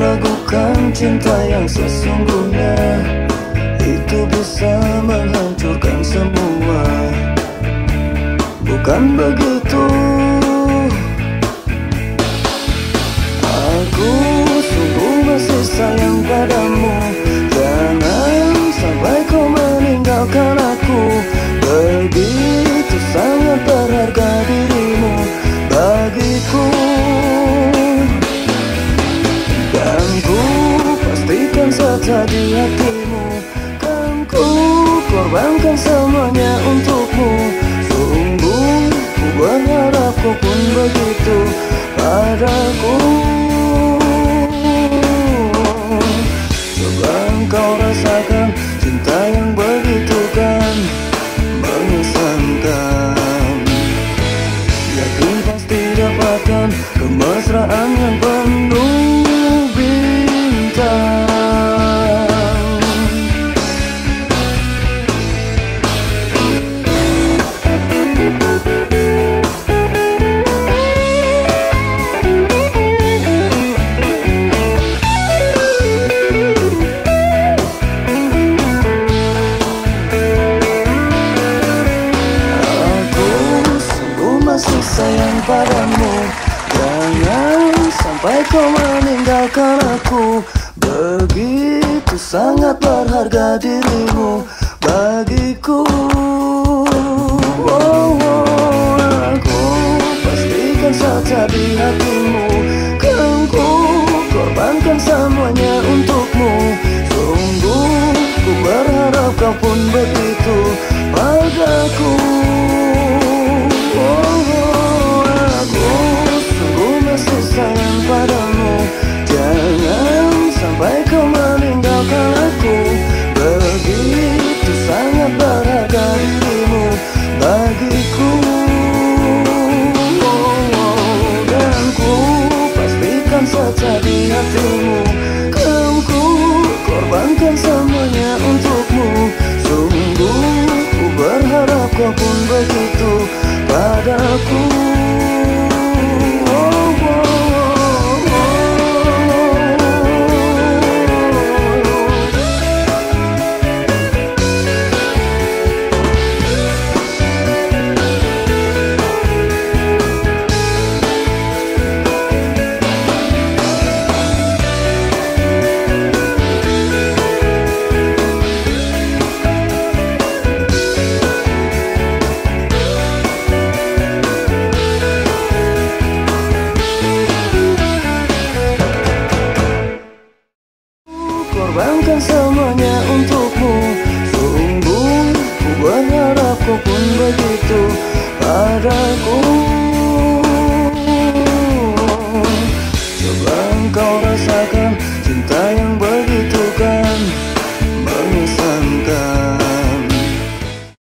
ragukan cinta yang sesungguhnya, itu bisa menghancurkan semua. Bukan begitu? Aku sungguh masih sayang padamu. Jangan sampai kau meninggalkan aku. Begitu sangat berharga dirimu bagiku. Dan ku pastikan saja di hatimu, kan ku korbankan semuanya untukmu. Sungguh ku berharap kau pun begitu padaku. Coba engkau rasakan cinta yang begitu kan mengesankan. Yakin pasti dapatkan kemesraan yang penuh bintang. Sayang padamu, jangan sampai kau meninggalkan aku. Begitu sangat berharga dirimu bagiku. Oh, oh, aku pastikan saja di hatimu, kan ku korbankan semuanya untukmu. Sungguh ku berharap kau pun begitu padaku. Sayang padamu, jangan sampai kau meninggalkan aku. Begitu sangat berharga dirimu bagiku. Dan ku pastikan saja di hatimu, kan ku korbankan semuanya untukmu. Sungguh ku berharap kau pun begitu padaku. Korbankan semuanya